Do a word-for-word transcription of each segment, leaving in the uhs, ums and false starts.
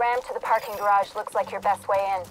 ramp to the parking garage looks like your best way in.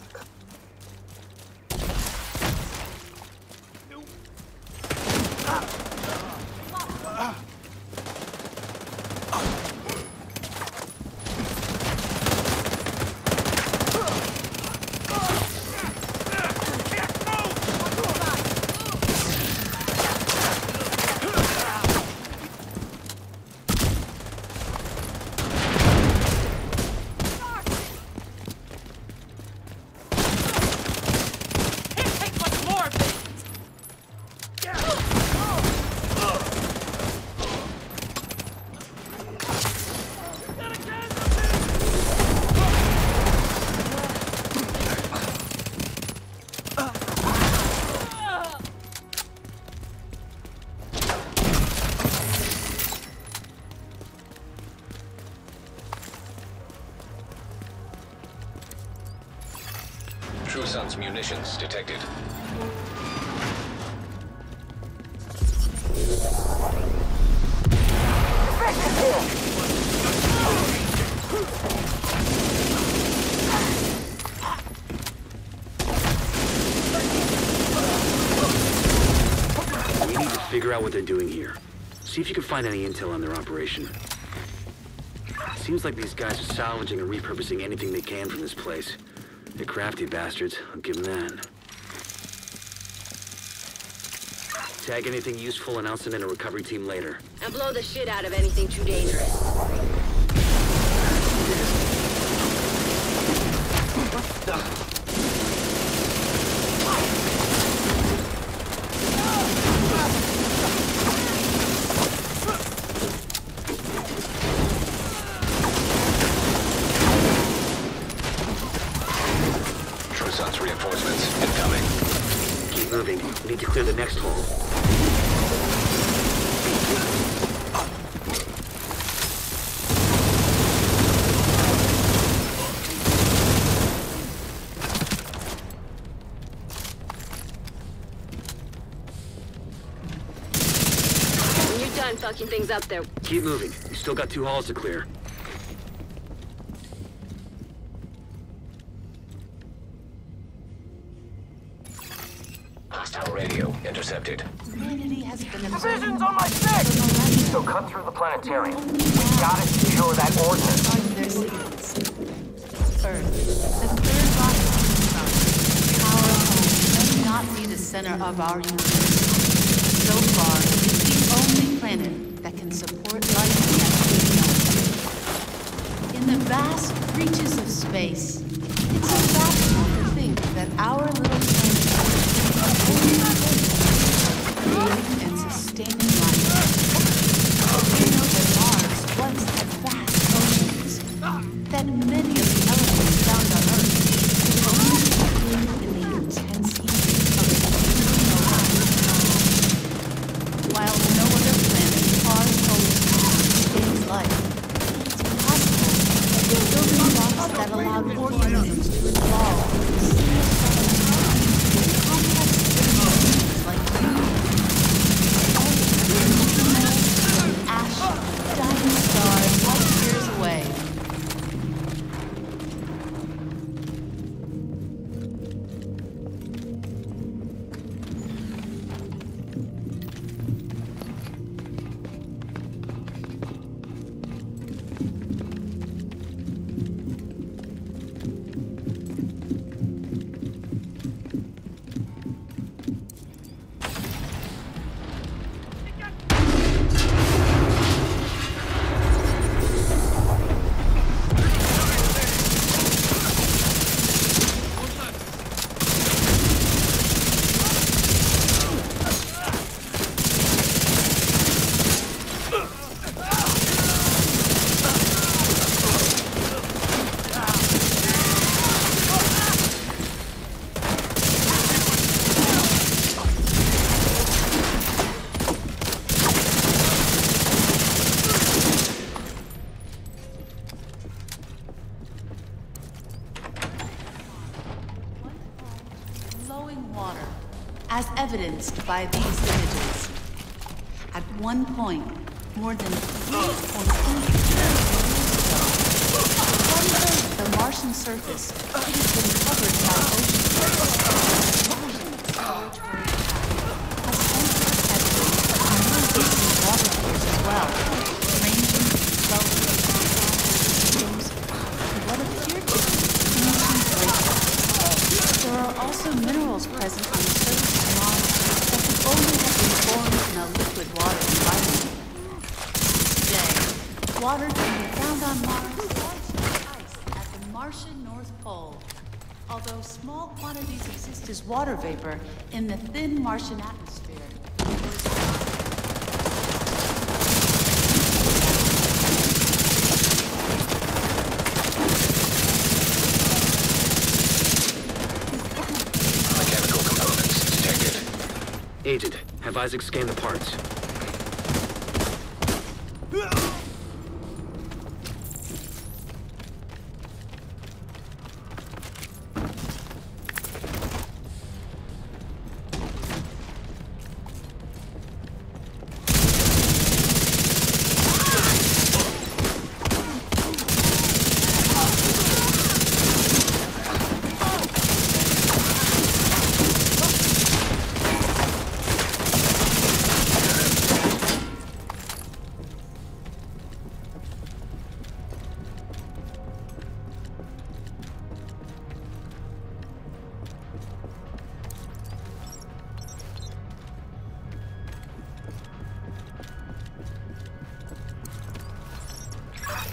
Trussant's munitions detected. We need to figure out what they're doing here. See if you can find any intel on their operation. Seems like these guys are salvaging and repurposing anything they can from this place. They're crafty bastards, I'll give them that. Tag anything useful and I'll send in a recovery team later. And blow the shit out of anything too dangerous. What the? Reinforcements incoming. Keep moving. We need to clear the next hole. When you're done fucking things up there. Keep moving. We still got two halls to clear. Intercepted. Precision's on my stick! So cut through the planetarium. We gotta secure that ordinance. Their seeds. Earth. The third body of our home does not be the center of our universe. So far, it's the only planet that can support life as we know it. In the vast reaches of space, it's so baffling to think that our little planet is only creating and sustaining life. We know that Mars once had vast oceans, that many of the elements found on Earth could only be in the intense heat of a supernova life. While no other planet far cold sustains life, it's possible that the building blocks that allowed organisms to evolve and see a complex systems like you. Diamond stars light years away. Evidenced by these images. At one point, more than three or four years ago, the Martian surface, it has been covered by ocean. A sensor has been moving in water years as well, ranging from twelve to eighteen meters to what appear to be ancient glaciers. There are also minerals present on the surface of Mars that could only have been formed in a liquid water environment. Today, water can be found on Mars. Martian North Pole. Although small quantities exist as water vapor in the thin Martian atmosphere. Mechanical components detected. Agent, have Isaac scan the parts.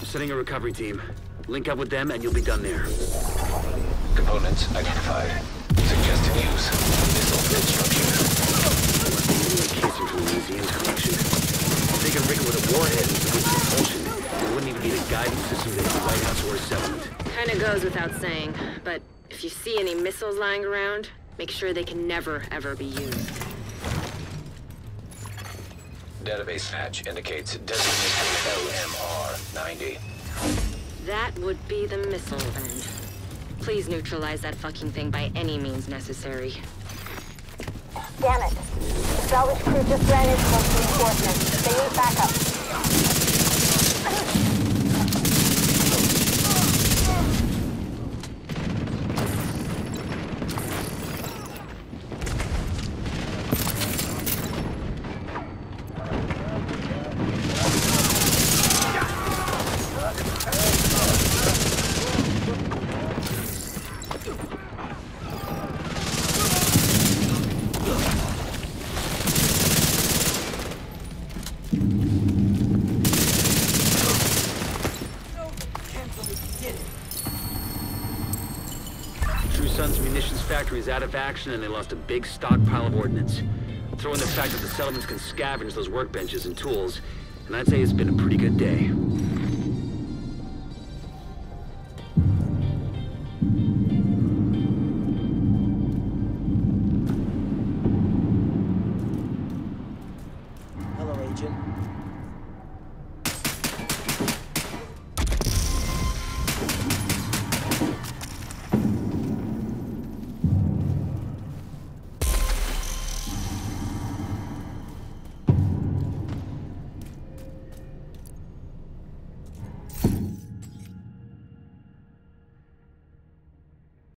Sending a recovery team. Link up with them and you'll be done there. Components identified. Suggested use. Missile construction. Casing from the museum's collection. They can rig it with a warhead and some propulsion. It wouldn't even need a guidance system to hit the White House or a settlement. Kinda goes without saying, but if you see any missiles lying around, make sure they can never, ever be used. Database patch indicates designated L M R ninety. That would be the missile, then. Please neutralize that fucking thing by any means necessary. Damn it. The salvage crew just ran into most reinforcements. They need is out of action and they lost a big stockpile of ordnance. Throw in the fact that the settlements can scavenge those workbenches and tools, and I'd say it's been a pretty good day.